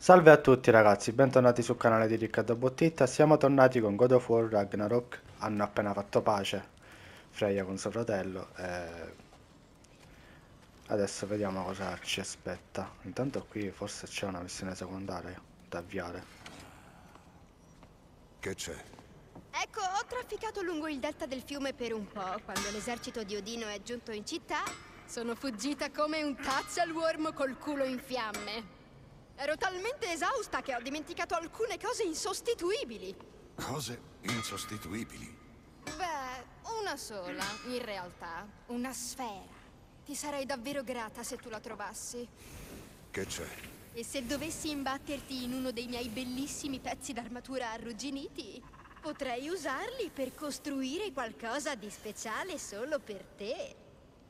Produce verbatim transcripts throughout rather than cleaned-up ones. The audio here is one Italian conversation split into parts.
Salve a tutti ragazzi, bentornati sul canale di Riccardo Buttitta. Siamo tornati con God of War Ragnarok. Hanno appena fatto pace Freya con suo fratello e... adesso vediamo cosa ci aspetta. Intanto qui forse c'è una missione secondaria da avviare. Che c'è? Ecco, ho trafficato lungo il delta del fiume per un po'. Quando l'esercito di Odino è giunto in città, sono fuggita come un tazzo al wormo col culo in fiamme. Ero talmente esausta che ho dimenticato alcune cose insostituibili. Cose insostituibili? Beh, una sola, in realtà. Una sfera. Ti sarei davvero grata se tu la trovassi. Che c'è? E se dovessi imbatterti in uno dei miei bellissimi pezzi d'armatura arrugginiti, potrei usarli per costruire qualcosa di speciale solo per te.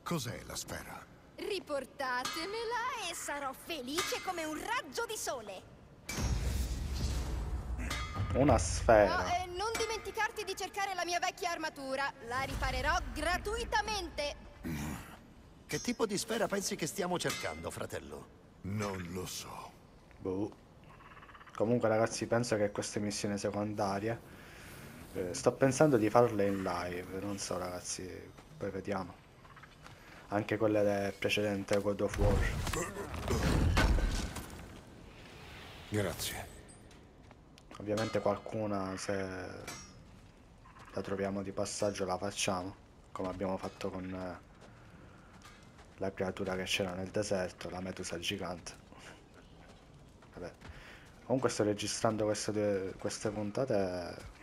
Cos'è la sfera? Riportatemela e sarò felice come un raggio di sole. Una sfera. No, e non dimenticarti di cercare la mia vecchia armatura. La riparerò gratuitamente. Che tipo di sfera pensi che stiamo cercando, fratello? Non lo so. Boh. Comunque ragazzi, penso che queste missioni secondarie eh, sto pensando di farle in live. Non so ragazzi, poi vediamo. Anche quella del precedente God of War. Grazie. Ovviamente qualcuna, se la troviamo di passaggio, la facciamo. Come abbiamo fatto con eh, la creatura che c'era nel deserto, la medusa gigante. Vabbè. Comunque sto registrando queste, due, queste puntate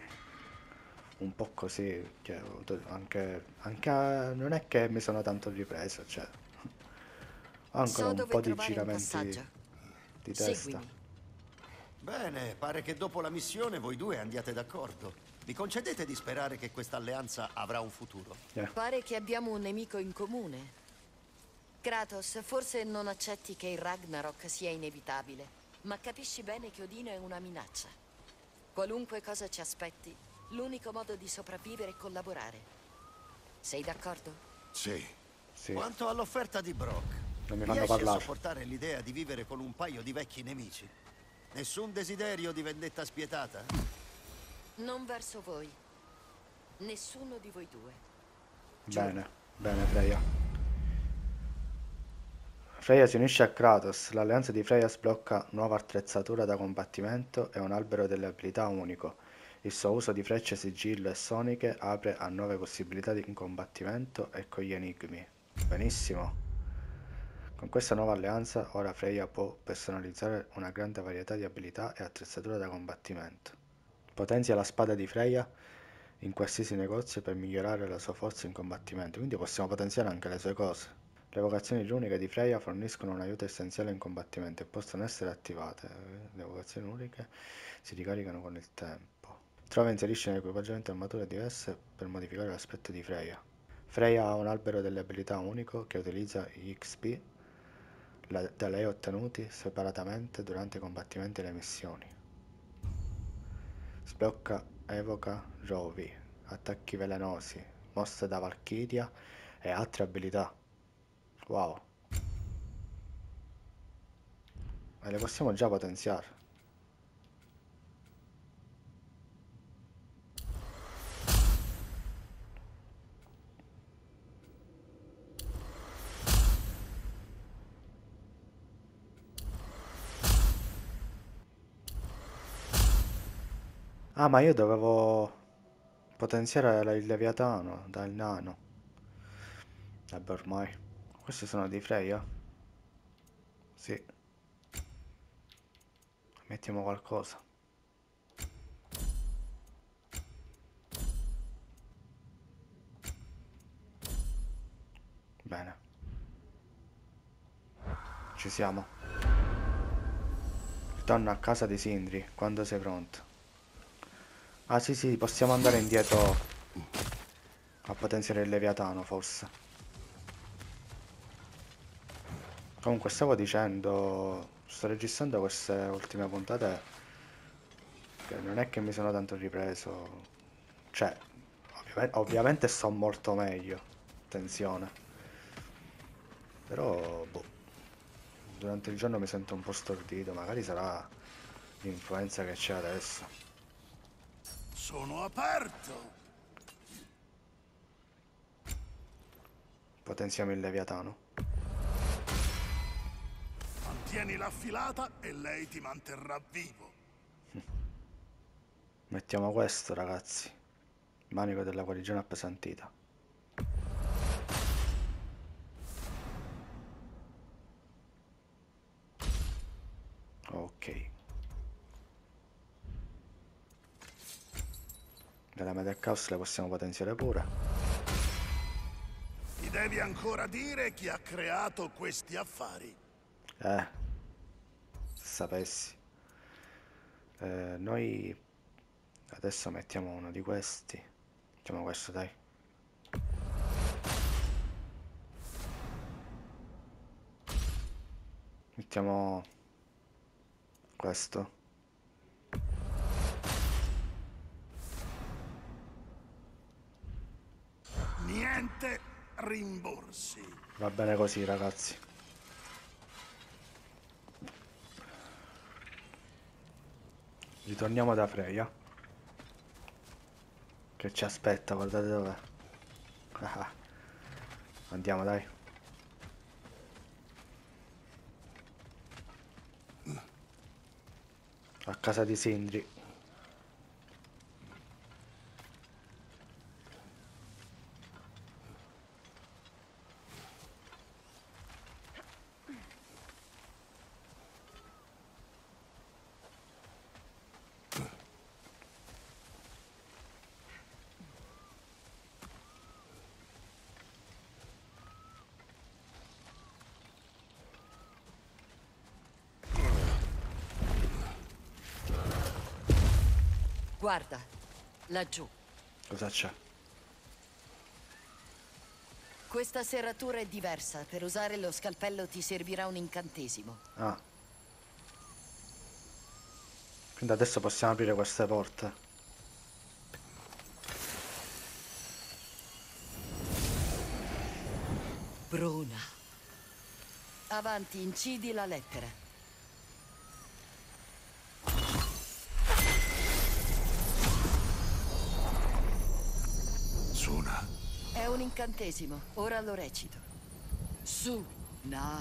un po' così, cioè, anche, anche non è che mi sono tanto ripreso, cioè ho ancora un po' di giramenti di testa. Bene, pare che dopo la missione voi due andiate d'accordo. Mi concedete di sperare che questa alleanza avrà un futuro? Yeah. Pare che abbiamo un nemico in comune. Kratos, forse non accetti che il Ragnarok sia inevitabile, ma capisci bene che Odino è una minaccia. Qualunque cosa ci aspetti, l'unico modo di sopravvivere è collaborare. Sei d'accordo? Sì. Sì. Quanto all'offerta di Brock, non mi fanno riesci parlare. a sopportare l'idea di vivere con un paio di vecchi nemici? Nessun desiderio di vendetta spietata? Non verso voi. Nessuno di voi due. Giuro. Bene, bene Freya. Freya si unisce a Kratos. L'alleanza di Freya sblocca nuova attrezzatura da combattimento e un albero delle abilità unico. Il suo uso di frecce, sigillo e soniche apre a nuove possibilità di combattimento e con gli enigmi. Benissimo. Con questa nuova alleanza ora Freya può personalizzare una grande varietà di abilità e attrezzature da combattimento. Potenzia la spada di Freya in qualsiasi negozio per migliorare la sua forza in combattimento, quindi possiamo potenziare anche le sue cose. Le vocazioni runiche di Freya forniscono un aiuto essenziale in combattimento e possono essere attivate. Le vocazioni runiche si ricaricano con il tempo. Trova e inserisce nell'equipaggiamento armature diverse per modificare l'aspetto di Freya. Freya ha un albero delle abilità unico che utilizza gli X P la, da lei ottenuti separatamente durante i combattimenti e le missioni. Sblocca evoca rovi, attacchi velenosi, mosse da Valchiria e altre abilità. Wow. Ma le possiamo già potenziare. Ah, ma io dovevo potenziare il leviatano dal nano. Vabbè ormai. Questi sono di Freya? Sì. Mettiamo qualcosa. Bene. Ci siamo. Ritorno a casa di Sindri quando sei pronto. Ah sì sì, possiamo andare indietro a potenziare il leviatano forse. Comunque stavo dicendo, sto registrando queste ultime puntate che non è che mi sono tanto ripreso. Cioè, ovviamente, ovviamente sto molto meglio, attenzione. Però boh, durante il giorno mi sento un po' stordito, magari sarà l'influenza che c'è adesso. Sono aperto! Potenziamo il Leviatano. Mantieni l'affilata e lei ti manterrà vivo. Mettiamo questo, ragazzi. Manico della guarigione appesantita. Ok. Della Metal Caos la possiamo potenziare pure. Mi devi ancora dire chi ha creato questi affari. Eh, sapessi. Eh, noi adesso mettiamo uno di questi. Mettiamo questo, dai. Mettiamo questo. Niente rimborsi. Va bene così, ragazzi. Ritorniamo da Freya, che ci aspetta, guardate dov'è. Andiamo, dai. A casa di Sindri. Guarda, laggiù. Cosa c'è? Questa serratura è diversa. Per usare lo scalpello ti servirà un incantesimo. Ah. Quindi adesso possiamo aprire queste porte. Bruna. Avanti, incidi la lettera. È un incantesimo, ora lo recito. Su, na.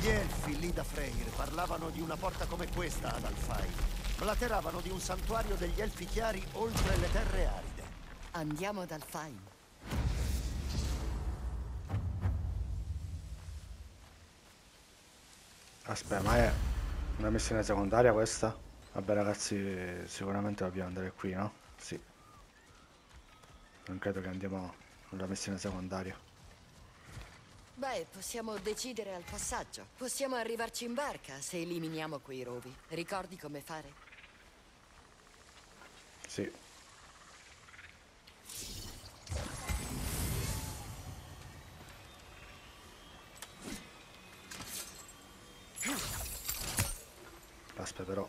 Gli elfi lì da Freyr parlavano di una porta come questa ad Alfheim. Blateravano di un santuario degli elfi chiari oltre le terre aride. Andiamo ad Alfheim. Aspetta, ma è una missione secondaria questa? Vabbè, ragazzi, sicuramente dobbiamo andare qui, no? Sì. Non credo che andiamo alla missione secondaria. Beh, possiamo decidere al passaggio. Possiamo arrivarci in barca se eliminiamo quei rovi. Ricordi come fare? Sì. Aspetta però.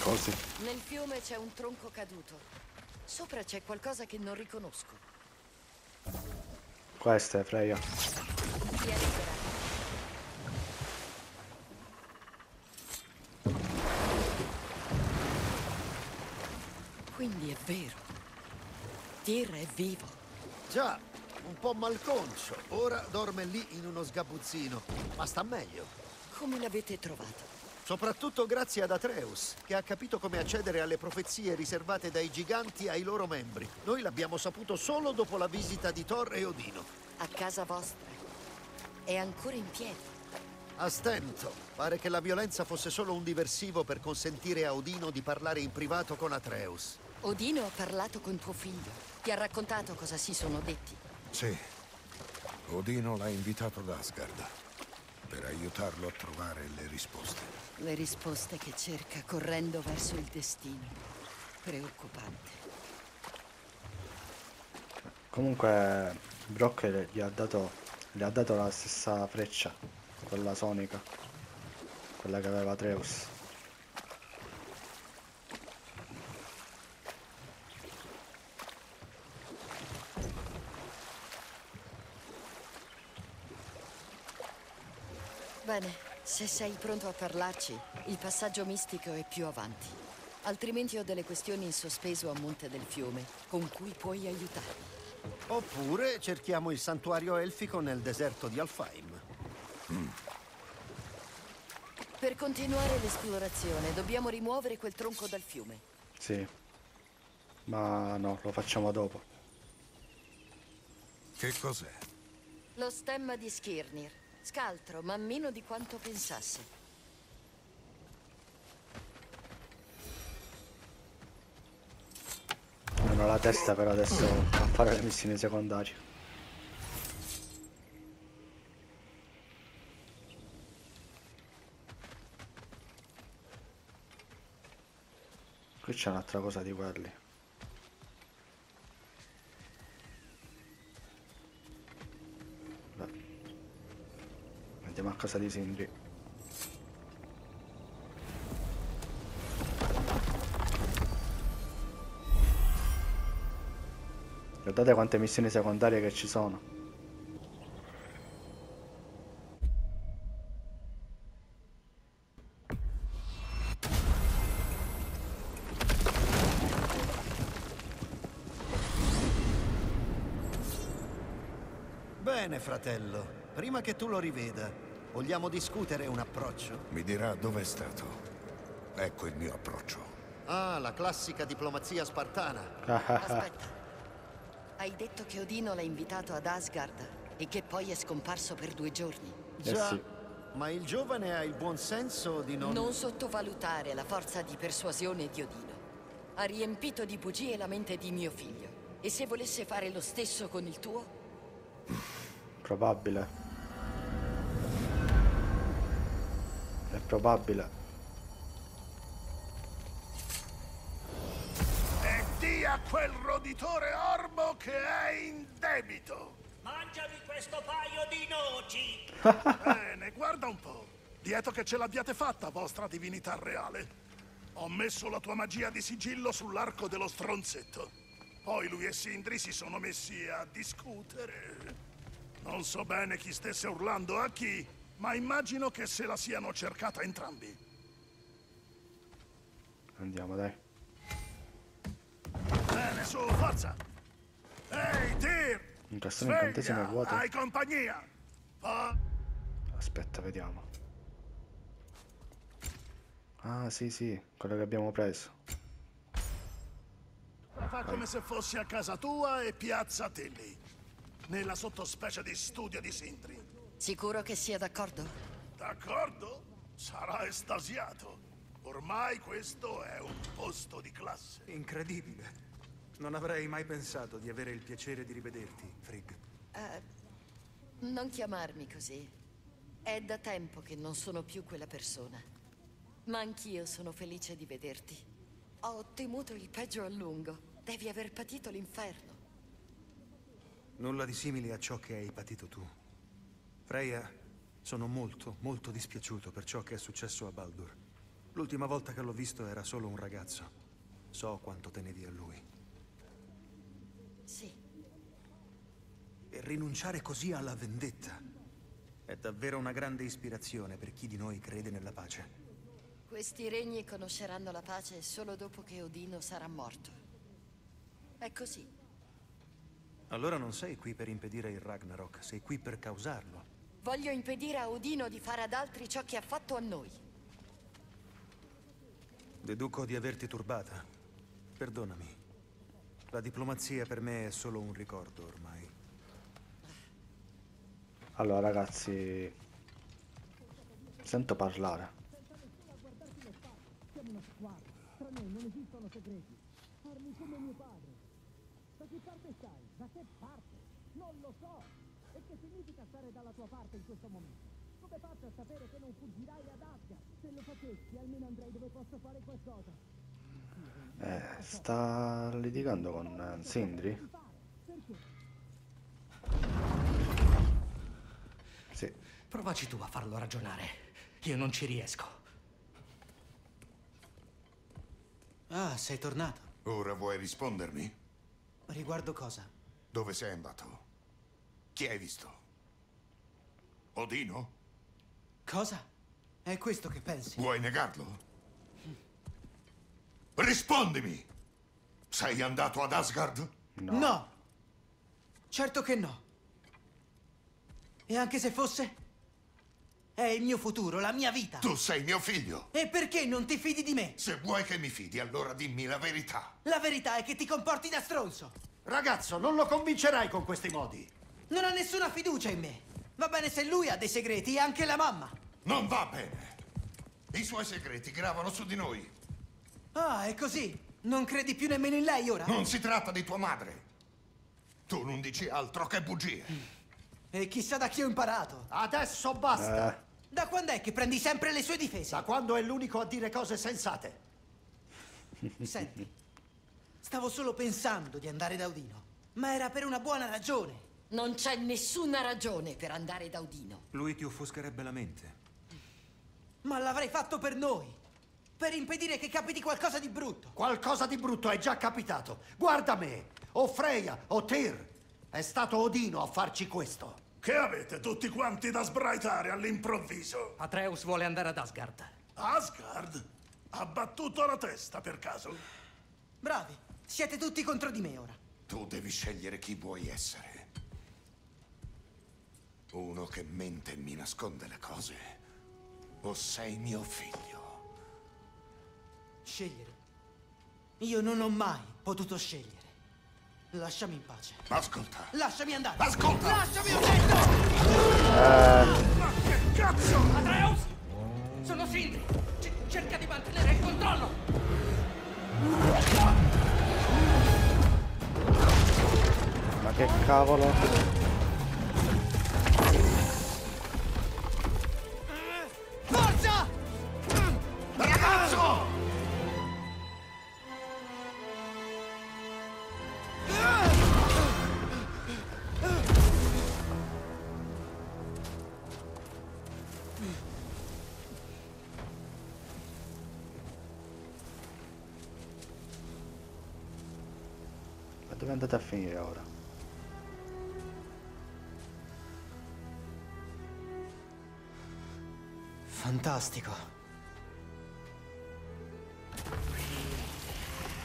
Così. Nel fiume c'è un tronco caduto. Sopra c'è qualcosa che non riconosco. Questa è Freya. Quindi è vero. Tyr è vivo. Già, un po' malconcio. Ora dorme lì in uno sgabuzzino. Ma sta meglio. Come l'avete trovato? Soprattutto grazie ad Atreus, che ha capito come accedere alle profezie riservate dai giganti ai loro membri. Noi l'abbiamo saputo solo dopo la visita di Thor e Odino. A casa vostra. È ancora in piedi. A stento. Pare che la violenza fosse solo un diversivo per consentire a Odino di parlare in privato con Atreus. Odino ha parlato con tuo figlio. Ti ha raccontato cosa si sono detti. Sì. Odino l'ha invitato ad Asgard per aiutarlo a trovare le risposte. Le risposte che cerca correndo verso il destino. Preoccupante. Comunque Brock gli ha dato, gli ha dato la stessa freccia, quella sonica. quella che aveva Atreus. Bene, se sei pronto a parlarci, il passaggio mistico è più avanti. Altrimenti ho delle questioni in sospeso a monte del fiume, con cui puoi aiutarmi. Oppure cerchiamo il santuario elfico nel deserto di Alfheim. Mm. Per continuare l'esplorazione dobbiamo rimuovere quel tronco dal fiume. Sì, ma no, lo facciamo dopo. Che cos'è? Lo stemma di Skirnir. Scaltro, ma meno di quanto pensassi. Non ho la testa per adesso a fare le missioni secondarie. Qui c'è un'altra cosa di quelli. Beh. Andiamo a casa di Sindri. Guardate quante missioni secondarie che ci sono. Bene, fratello. Prima che tu lo riveda, vogliamo discutere un approccio? Mi dirà dove è stato. Ecco il mio approccio. Ah, la classica diplomazia spartana. Aspetta. Hai detto che Odino l'ha invitato ad Asgard e che poi è scomparso per due giorni. Già, eh sì. Ma il giovane ha il buon senso di non... Non sottovalutare la forza di persuasione di Odino. Ha riempito di bugie la mente di mio figlio. E se volesse fare lo stesso con il tuo? Probabile. È probabile. A quel roditore orbo che è in debito. Mangiami questo paio di noci. Bene, guarda un po'. Dieto che ce l'abbiate fatta, vostra divinità reale. Ho messo la tua magia di sigillo sull'arco dello stronzetto. Poi lui e Sindri si sono messi a discutere. Non so bene chi stesse urlando a chi, ma immagino che se la siano cercata entrambi. Andiamo, dai. Bene, su, forza! Ehi, Tyr! Incassano il contesimo vuoto. Hai compagnia! Va... Aspetta, vediamo. Ah, sì, sì, quello che abbiamo preso. Fa come se fossi a casa tua e piazzati lì, nella sottospecie di studio di Sindri. Sicuro che sia d'accordo? D'accordo? Sarà estasiato. Ormai questo è un posto di classe. Incredibile. Non avrei mai pensato di avere il piacere di rivederti, Frigg. Uh, non chiamarmi così. È da tempo che non sono più quella persona. Ma anch'io sono felice di vederti. Ho temuto il peggio a lungo. Devi aver patito l'inferno. Nulla di simile a ciò che hai patito tu. Freya, sono molto, molto dispiaciuto per ciò che è successo a Baldur. L'ultima volta che l'ho visto era solo un ragazzo. So quanto tenevi a lui. Sì. E rinunciare così alla vendetta è davvero una grande ispirazione per chi di noi crede nella pace. Questi regni conosceranno la pace solo dopo che Odino sarà morto. È così. Allora non sei qui per impedire il Ragnarok, sei qui per causarlo. Voglio impedire a Odino di fare ad altri ciò che ha fatto a noi. Deduco di averti turbata. Perdonami. La diplomazia per me è solo un ricordo ormai. Allora, ragazzi, sento parlare. Come faccio a sapere che non fuggirai ad Asgard? Se lo facessi, almeno andrei dove posso fare qualcosa. Eh, sta litigando con Sindri? Sì. Provaci tu a farlo ragionare. Io non ci riesco. Ah, sei tornato. Ora vuoi rispondermi? Riguardo cosa? Dove sei andato? Chi hai visto? Odino? Cosa? È questo che pensi? Vuoi negarlo? Rispondimi! Sei andato ad Asgard? No. No! Certo che no. E anche se fosse? È il mio futuro, la mia vita. Tu sei mio figlio. E perché non ti fidi di me? Se vuoi che mi fidi, allora dimmi la verità. La verità è che ti comporti da stronzo. Ragazzo, non lo convincerai con questi modi. Non ha nessuna fiducia in me. Va bene se lui ha dei segreti e anche la mamma. Non va bene. I suoi segreti gravano su di noi. Ah, è così? Non credi più nemmeno in lei ora? Non si tratta di tua madre. Tu non dici altro che bugie. E chissà da chi ho imparato. Adesso basta. Eh. Da quando è che prendi sempre le sue difese? Da quando è l'unico a dire cose sensate. Senti, stavo solo pensando di andare da Odino, ma era per una buona ragione. Non c'è nessuna ragione per andare da Odino. Lui ti offuscherebbe la mente. Ma l'avrei fatto per noi, per impedire che capiti qualcosa di brutto. Qualcosa di brutto è già capitato. Guarda me, o Freya, o Tyr. È stato Odino a farci questo. Che avete tutti quanti da sbraitare all'improvviso? Atreus vuole andare ad Asgard. Asgard? Ha battuto la testa per caso? Bravi, siete tutti contro di me ora. Tu devi scegliere chi vuoi essere. Uno che mente e mi nasconde le cose, o sei mio figlio? Scegliere? Io non ho mai potuto scegliere. Lasciami in pace. Ascolta. Lasciami andare. Ascolta. Lasciami ho detto. Uh... Ma che cazzo? Atreus? Sono Sindri. C cerca di mantenere il controllo. Ma che cavolo? Forza! Ragazzo! Dove è andata a finire ora? Fantastico.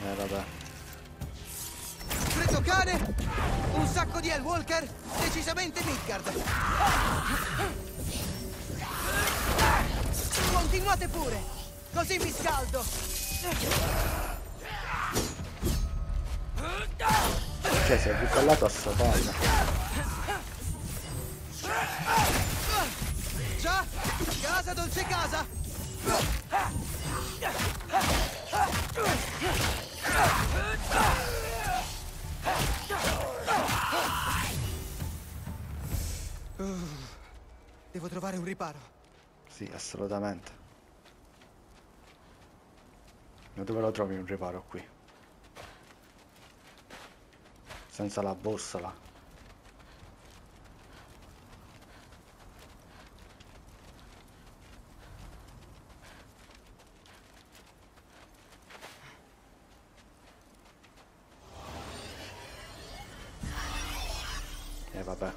Eh vabbè. Freddo cane! Un sacco di Hellwalker! Decisamente Midgard! Continuate pure! Così mi scaldo! Cioè si è bucallato a sta palla. Già, casa dolce casa. Uh, devo trovare un riparo. Sì, assolutamente. Ma dove lo trovi un riparo qui? Senza la bussola. E eh, vabbè.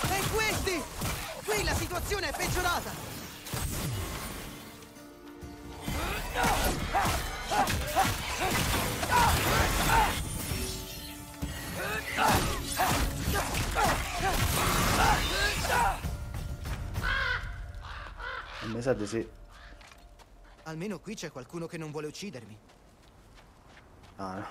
E questi! Qui la situazione è peggiorata! Mi sa di sì. Almeno qui c'è qualcuno che non vuole uccidermi. Ah no.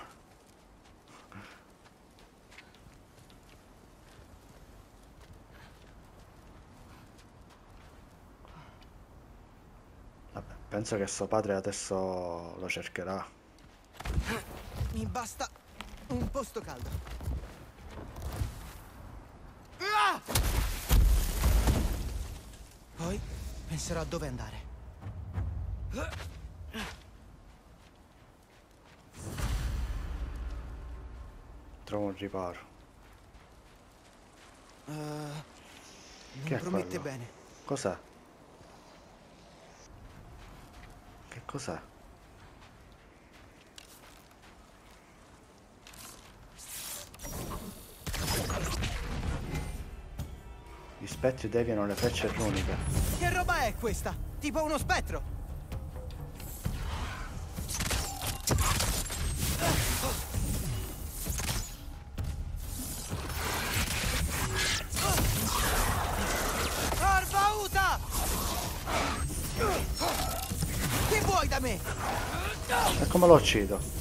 Vabbè, penso che suo padre adesso lo cercherà. Mi basta un posto caldo. Poi penserò a dove andare. Trovo un riparo. Uh, non che promette quello? Bene. Cos'è? Che cos'è? Gli spettri deviano le frecce runiche. Che roba è questa? Tipo uno spettro? Orba Uta! Che vuoi da me? E come lo uccido?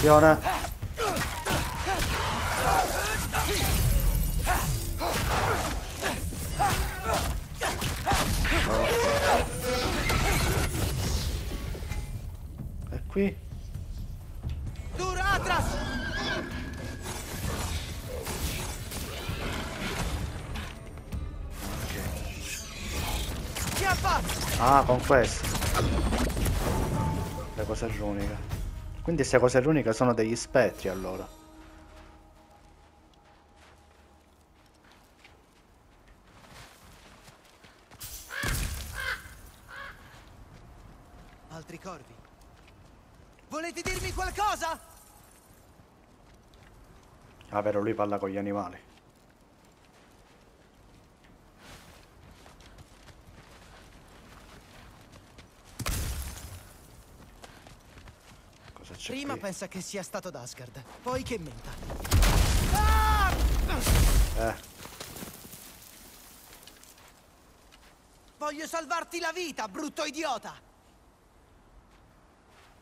Attenzione. Oh. E qui Duratras. Ok. Ah, con questo la cosa è l'unica. Quindi queste cose l'unica sono degli spettri allora. Altri corvi. Volete dirmi qualcosa? Ah, vero, lui parla con gli animali. Prima qui. Pensa che sia stato d'Asgard, poi che menta. Ah! Eh. Voglio salvarti la vita, brutto idiota!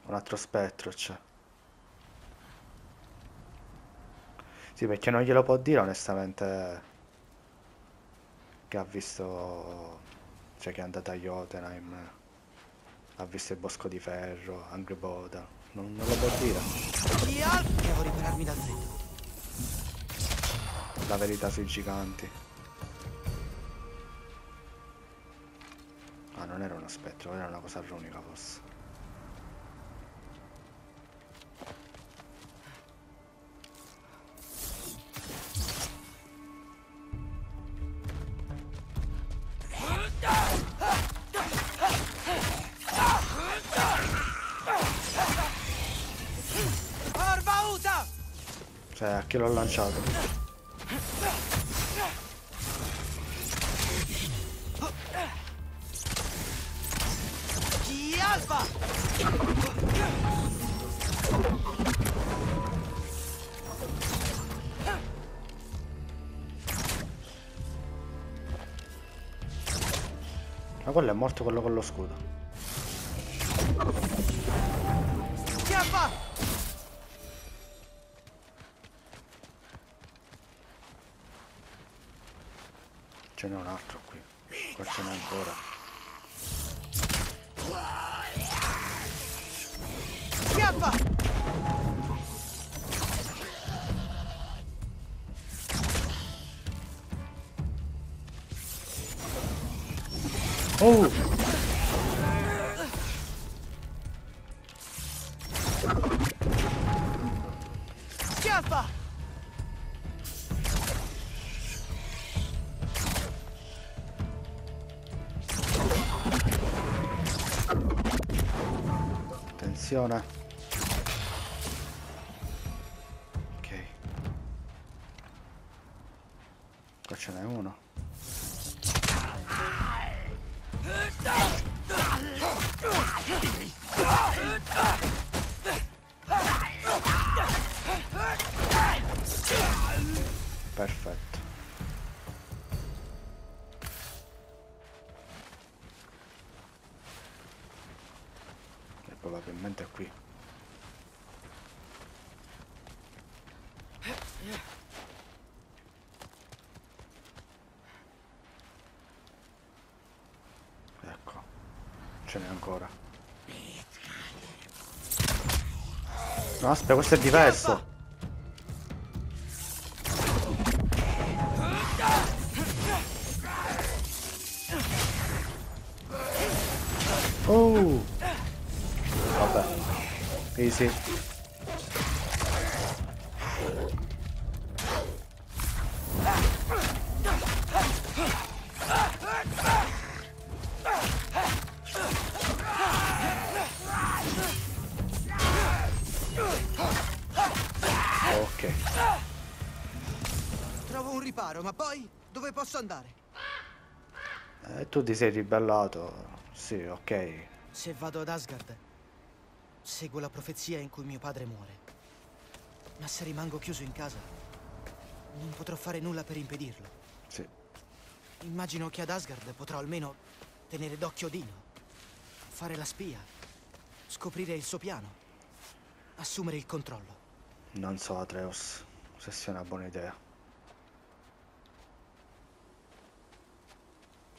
Un altro spettro c'è. Sì, perché non glielo può dire onestamente che ha visto... cioè che è andata a Jotunheim, ha visto il bosco di ferro, Angrboda. Non, non lo può dire. Devo ripararmi dal freddo. La verità sui giganti. Ah, non era uno spettro, era una cosa runica forse. Cioè, a chi l'ho lanciato? Chi alfa? Ma quello è morto, quello con lo scudo. Chi alfa? Ce n'è un altro qui, qua ce n'è ancora. Chiappa! Oh! Chiappa! Ok. Qua ce n'è uno. Perfetto. Probabilmente è qui. ce n'è ancora. No, aspetta, questo è diverso. Oh, vabbè, easy. Ok. Trovo un riparo, ma poi dove posso andare? Eh, tu ti sei ribellato. Sì, ok. Se vado ad Asgard, seguo la profezia in cui mio padre muore. Ma se rimango chiuso in casa, non potrò fare nulla per impedirlo. Sì. Immagino che ad Asgard potrò almeno tenere d'occhio Odino, fare la spia, scoprire il suo piano, assumere il controllo. Non so, Atreus, se sia una buona idea.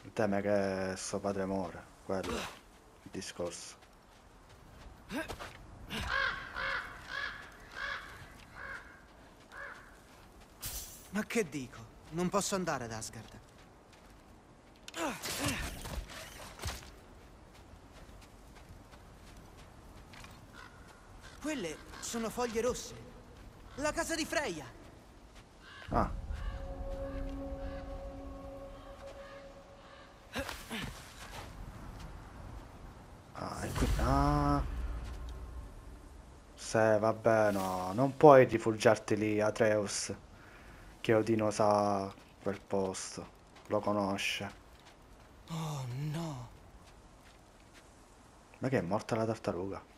Il tema è che suo padre muore, quello è il discorso. Ma che dico? Non posso andare ad Asgard. Quelle sono foglie rosse. La casa di Freya. Ah. Ah. Se vabbè, no, non puoi rifugiarti lì, Atreus, che Odino sa quel posto, lo conosce. Oh no. Ma che è morta la tartaruga?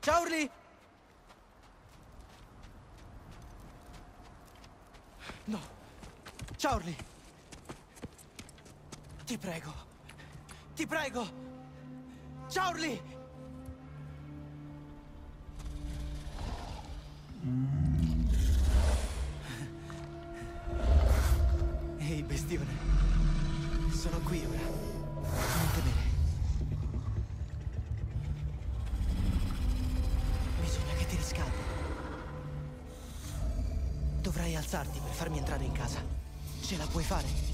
Ciao Urli! No. Ciao Urli! Ti prego, ti prego, ciao Urli! Ehi bestione, sono qui ora, non temere. Bisogna che ti riscaldi. Dovrai alzarti per farmi entrare in casa. Ce la puoi fare?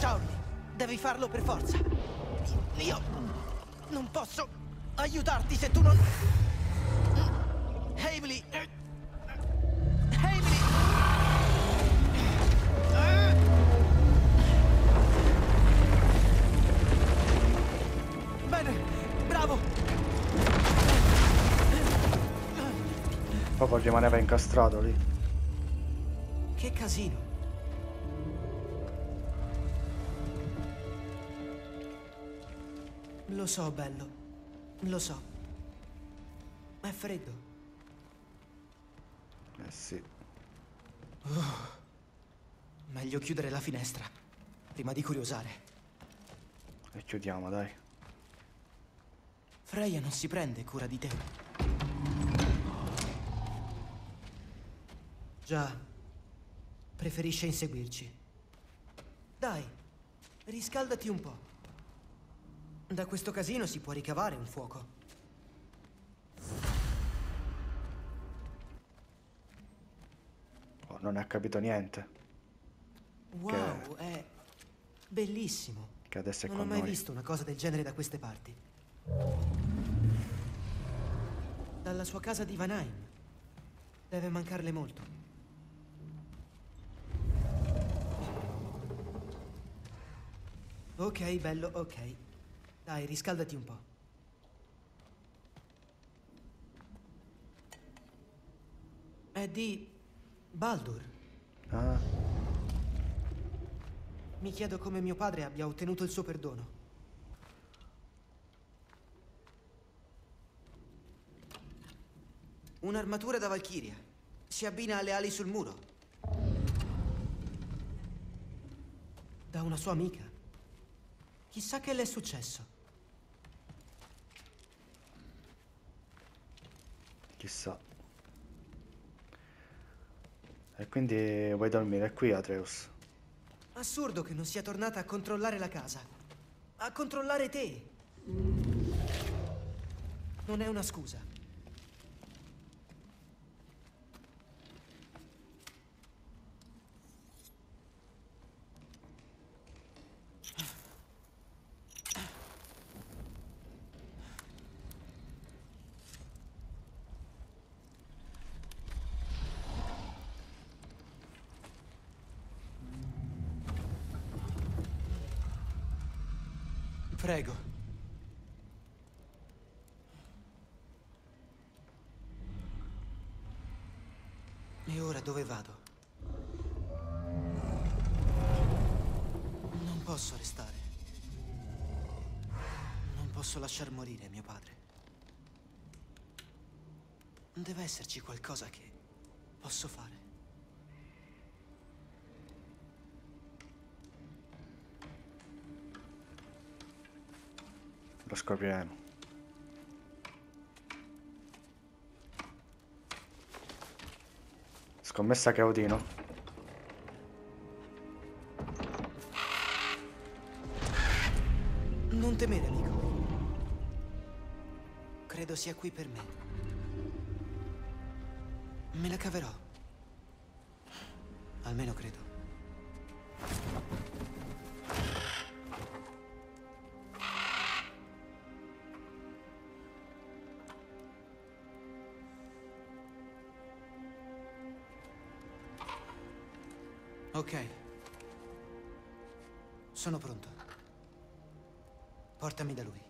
Ciao, devi farlo per forza. Io non posso aiutarti se tu non... Hailey! Hailey! Bene, bravo! Poco rimaneva incastrato lì. Che casino. Lo so, bello. Lo so. È freddo. Eh sì. Oh. Meglio chiudere la finestra, prima di curiosare. E chiudiamo, dai. Freya non si prende cura di te. Già. Preferisce inseguirci. Dai, riscaldati un po'. Da questo casino si può ricavare un fuoco. Oh, non ha capito niente. Wow, che... è bellissimo. Che adesso è non con noi. Non ho mai visto una cosa del genere da queste parti. Dalla sua casa di Vanheim. Deve mancarle molto. Ok, bello, ok. Dai, riscaldati un po'. È di Baldur. Ah. Mi chiedo come mio padre abbia ottenuto il suo perdono. Un'armatura da Valchiria. Si abbina alle ali sul muro. Da una sua amica. Chissà che le è successo. Chissà. E quindi vuoi dormire qui, Atreus? Assurdo che non sia tornata a controllare la casa. A controllare te. Non è una scusa. Prego. E ora dove vado? Non posso restare. Non posso lasciar morire mio padre. Deve esserci qualcosa che posso fare. Lo scopriremo. Scommessa che Odino. Non temere, amico. Credo sia qui per me. Me la caverò. Almeno credo. Ok, sono pronto. Portami da lui.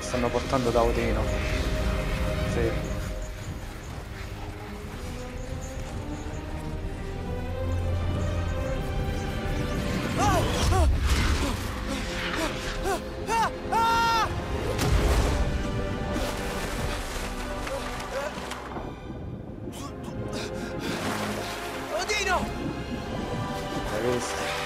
Stanno portando da Odino. Sì. Odino! L'hai visto?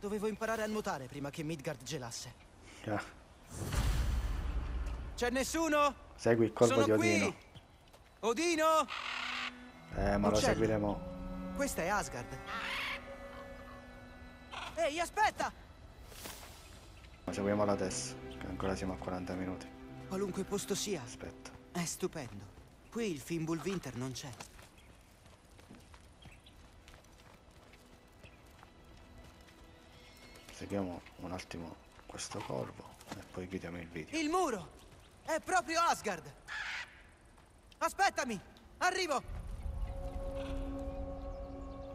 Dovevo imparare a nuotare prima che Midgard gelasse. Ah. C'è nessuno? Segui il corpo di Odino. Qui. Odino! Eh, ma Uccello. Lo seguiremo. Questa è Asgard. Ehi, aspetta! Ma seguiamola adesso, che ancora siamo a quaranta minuti. Qualunque posto sia. Aspetta. È stupendo. Qui il Fimbulwinter non c'è. Seguiamo un attimo questo corvo e poi chiudiamo il video. Il muro! È proprio Asgard! Aspettami! Arrivo!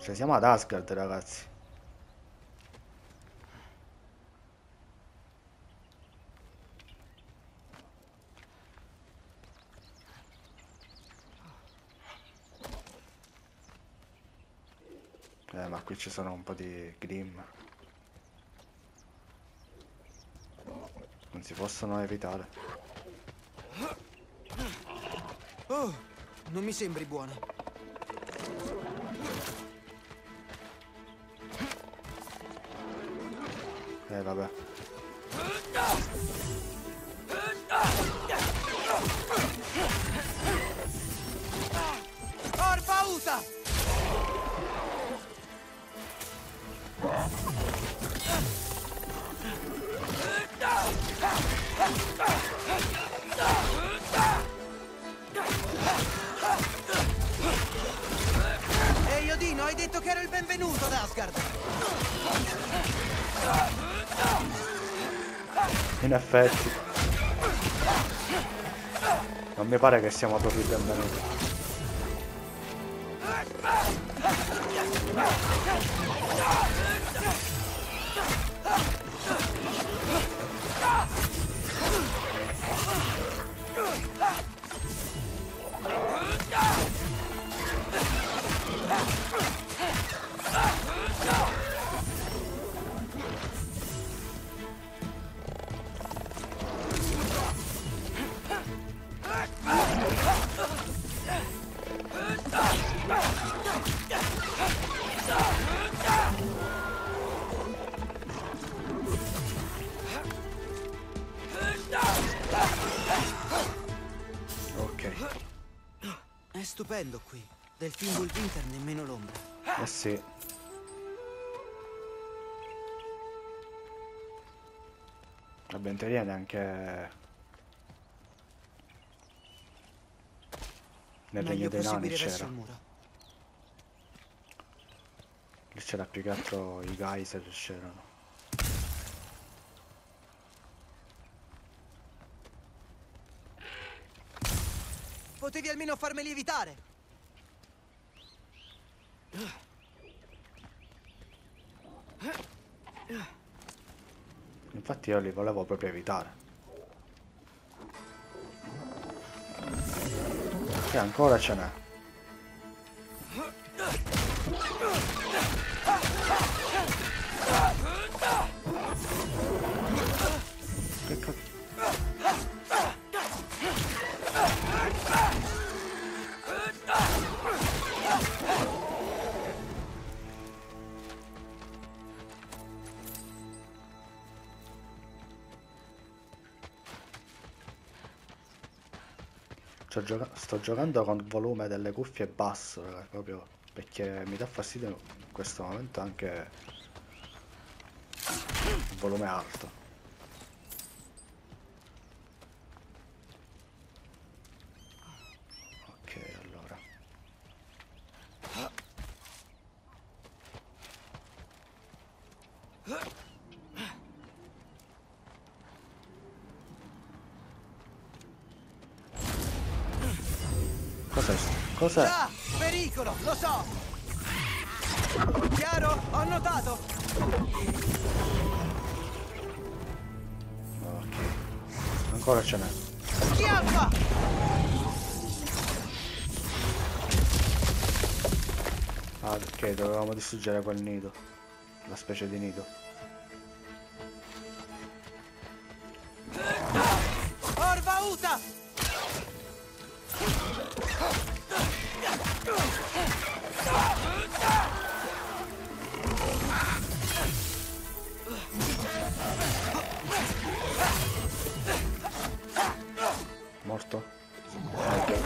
Cioè siamo ad Asgard, ragazzi. Eh, ma qui ci sono un po' di Grimm. Non si possono evitare. Oh, non mi sembri buona. Eh, vabbè. Orpa uta! Ehi Odino, hai detto che ero il benvenuto ad Asgard. In effetti. Non mi pare che siamo proprio benvenuti. Ok. È stupendo qui. Del Fimbulwinter nemmeno l'ombra. Eh sì. Vabbè, in teoria neanche nel regno dei nani c'era. Lì c'era più che altro i geyser che c'erano. Potevi almeno farmi lievitare. Infatti io li volevo proprio evitare. Che ancora ce n'è. Che cazzo. Sto, gioca sto giocando con volume delle cuffie basso, ragazzi, proprio perché mi dà fastidio in questo momento anche il volume alto. Ok, allora. Cos'è? Cos'è? Ah, pericolo, lo so! Chiaro? Ho notato! Ok. Ancora ce n'è. Schiaffa! Ah, ok, dovevamo distruggere quel nido. La specie di nido. Orva Uta! Morto. Okay.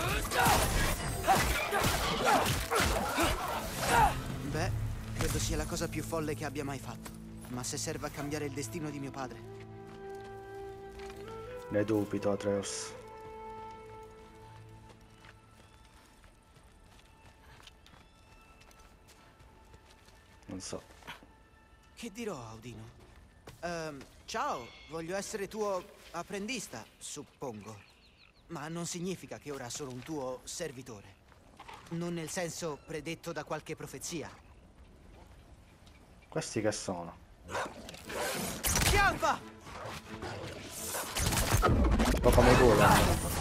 Beh, credo sia la cosa più folle che abbia mai fatto. Ma se serve a cambiare il destino di mio padre. Ne dubito, Atreus. Non so. Che dirò, Odino? Uh, ciao, voglio essere tuo apprendista, suppongo. Ma non significa che ora sono un tuo servitore. Non nel senso predetto da qualche profezia. Questi che sono? Schiaffa! Sto come gola.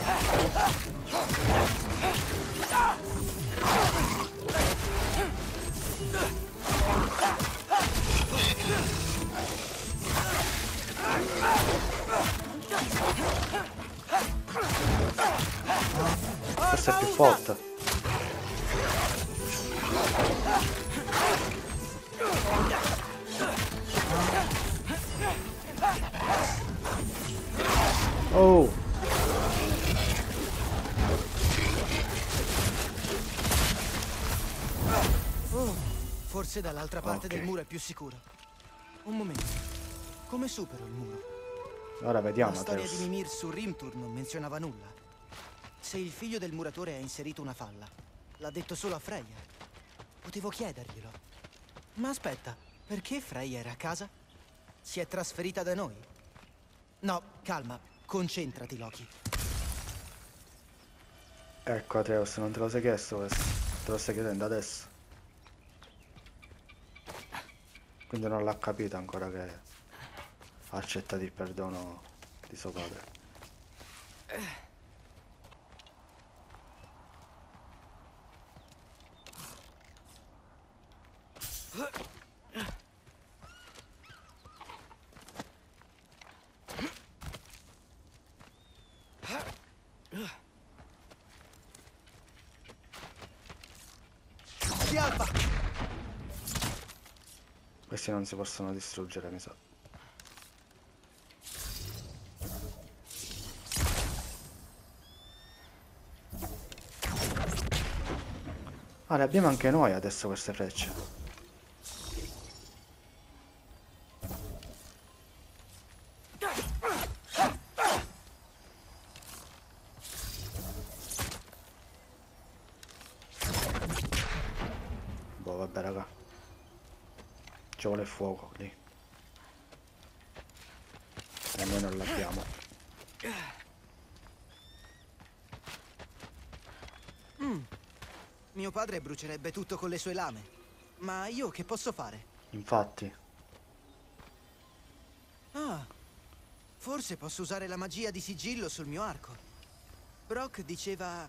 Questo è più forte. Oh. Oh. Forse dall'altra parte okay. del muro è più sicuro. Un momento. Come supero il muro? Ora vediamo. La storia Atreus. di Mimir su Rimtur non menzionava nulla. Se il figlio del muratore ha inserito una falla, l'ha detto solo a Freya. Potevo chiederglielo. Ma aspetta, perché Freya era a casa? Si è trasferita da noi? No, calma, concentrati, Loki. Ecco Atreus, non te lo sei chiesto questo. Te lo stai chiedendo adesso. Quindi non l'ha capito ancora che ha accettato il perdono di suo padre. Questi non si possono distruggere, mi sa. Ah, le abbiamo anche noi adesso queste frecce. Boh, vabbè raga, ci vuole fuoco lì. E noi non l'abbiamo. Mio padre brucerebbe tutto con le sue lame, ma io che posso fare? Infatti. Ah, forse posso usare la magia di sigillo sul mio arco. Brock diceva...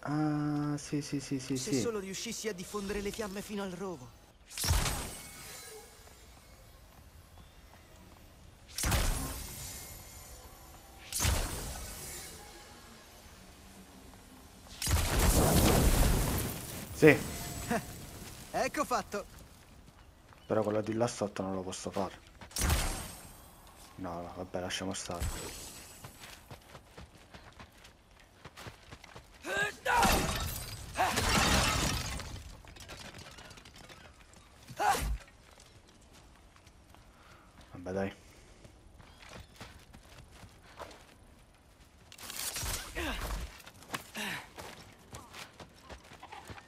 Ah, sì, sì, sì, sì, se sì. solo riuscissi a diffondere le fiamme fino al rovo. Sì. Ecco fatto. Però quello di là sotto non lo posso fare. No, no, vabbè, lasciamo stare. Vabbè, dai.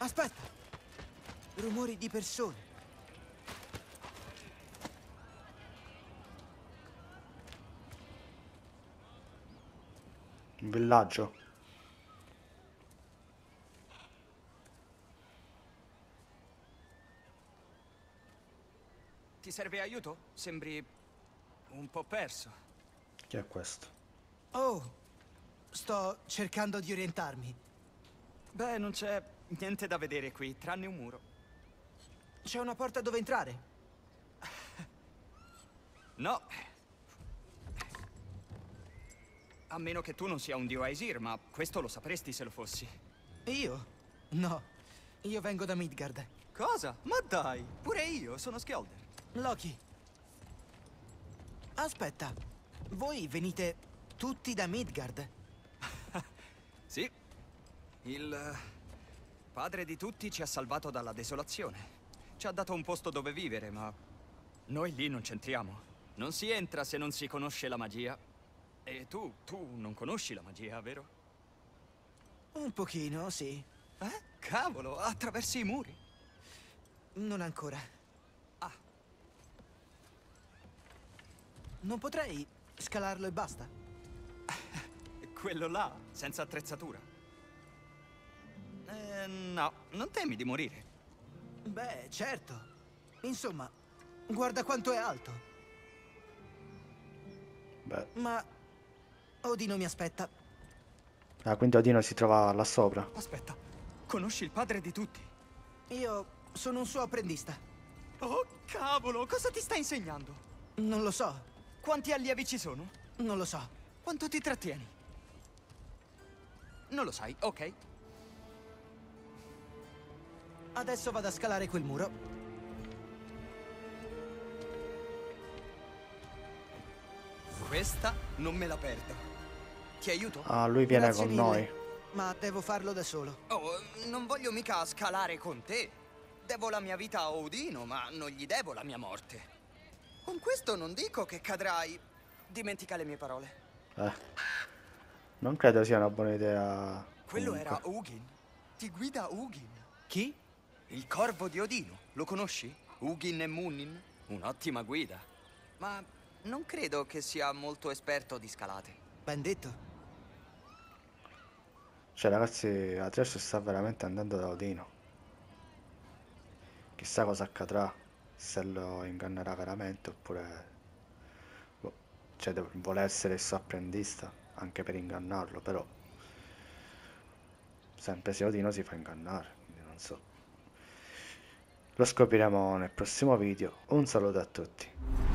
Aspetta, rumori di persone. Un villaggio. Ti serve aiuto? Sembri un po' perso. Chi è questo? Oh, sto cercando di orientarmi. Beh, non c'è... niente da vedere qui, tranne un muro. C'è una porta dove entrare? No. A meno che tu non sia un dio Aesir, ma questo lo sapresti se lo fossi. Io? No. Io vengo da Midgard. Cosa? Ma dai, pure io sono Schjolder. Loki. Aspetta, voi venite tutti da Midgard? Sì. Il... padre di tutti ci ha salvato dalla desolazione. Ci ha dato un posto dove vivere, ma noi lì non c'entriamo. Non si entra se non si conosce la magia. E tu, tu non conosci la magia, vero? Un pochino, sì. Eh? Cavolo, attraversi i muri? Non ancora. Ah. Non potrei scalarlo e basta? Quello là, senza attrezzatura. Eh, no, non temi di morire. Beh, certo. Insomma, guarda quanto è alto. Beh. Ma Odino mi aspetta. Ah, quindi Odino si trova là sopra. Aspetta, conosci il padre di tutti? Io sono un suo apprendista. Oh, cavolo, cosa ti sta insegnando? Non lo so. Quanti allievi ci sono? Non lo so. Quanto ti trattieni? Non lo sai, ok. Adesso vado a scalare quel muro. Questa non me la perdo. Ti aiuto? Ah, lui viene Grazie con mille. noi. Ma devo farlo da solo. Oh, non voglio mica scalare con te. Devo la mia vita a Odino, ma non gli devo la mia morte. Con questo non dico che cadrai. Dimentica le mie parole. Eh. Non credo sia una buona idea. Quello comunque. Era Huginn. Ti guida Huginn. Chi? Il corvo di Odino, lo conosci? Huginn e Muninn? Un'ottima guida. Ma non credo che sia molto esperto di scalate. Ben detto. Cioè ragazzi, Atreus sta veramente andando da Odino. Chissà cosa accadrà, se lo ingannerà veramente oppure... boh, cioè vuole essere il suo apprendista anche per ingannarlo, però... sempre se Odino si fa ingannare, quindi non so. Lo scopriremo nel prossimo video. Un saluto a tutti.